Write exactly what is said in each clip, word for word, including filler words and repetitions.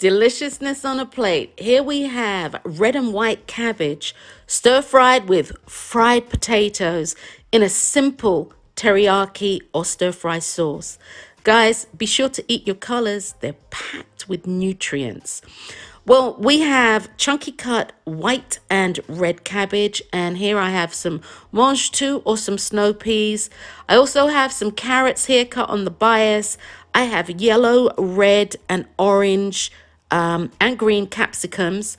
Deliciousness on a plate. Here we have red and white cabbage, stir-fried with fried potatoes in a simple teriyaki or stir-fry sauce. Guys, be sure to eat your colors. They're packed with nutrients. Well, we have chunky cut white and red cabbage, and here I have some mange tout or some snow peas. I also have some carrots here cut on the bias. I have yellow, red, and orange um, and green capsicums.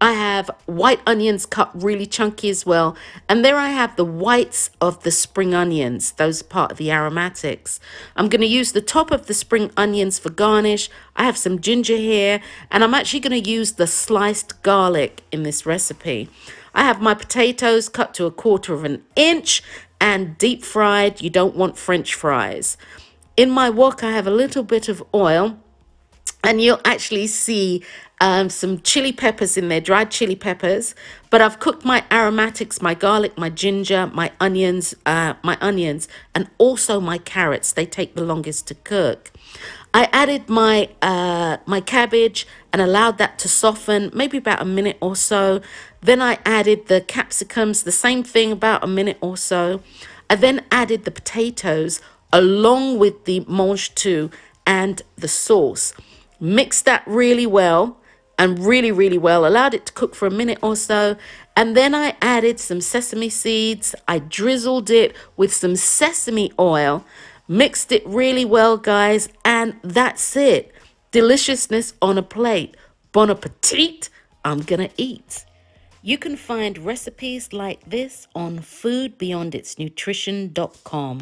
I have white onions cut really chunky as well. And there I have the whites of the spring onions. Those are part of the aromatics. I'm going to use the top of the spring onions for garnish. I have some ginger here, and I'm actually going to use the sliced garlic in this recipe. I have my potatoes cut to a quarter of an inch and deep fried. You don't want French fries. In my wok, I have a little bit of oil, and you'll actually see Um, some chili peppers in there, dried chili peppers. But I've cooked my aromatics, my garlic, my ginger, my onions, uh, my onions, and also my carrots. They take the longest to cook. I added my uh, my cabbage and allowed that to soften, maybe about a minute or so. Then I added the capsicums, the same thing, about a minute or so. I then added the potatoes along with the mange tout and the sauce. Mixed that really well. And really, really well, allowed it to cook for a minute or so. And then I added some sesame seeds. I drizzled it with some sesame oil, mixed it really well, guys. And that's it. Deliciousness on a plate. Bon appetit. I'm gonna eat. You can find recipes like this on food beyond its nutrition dot com.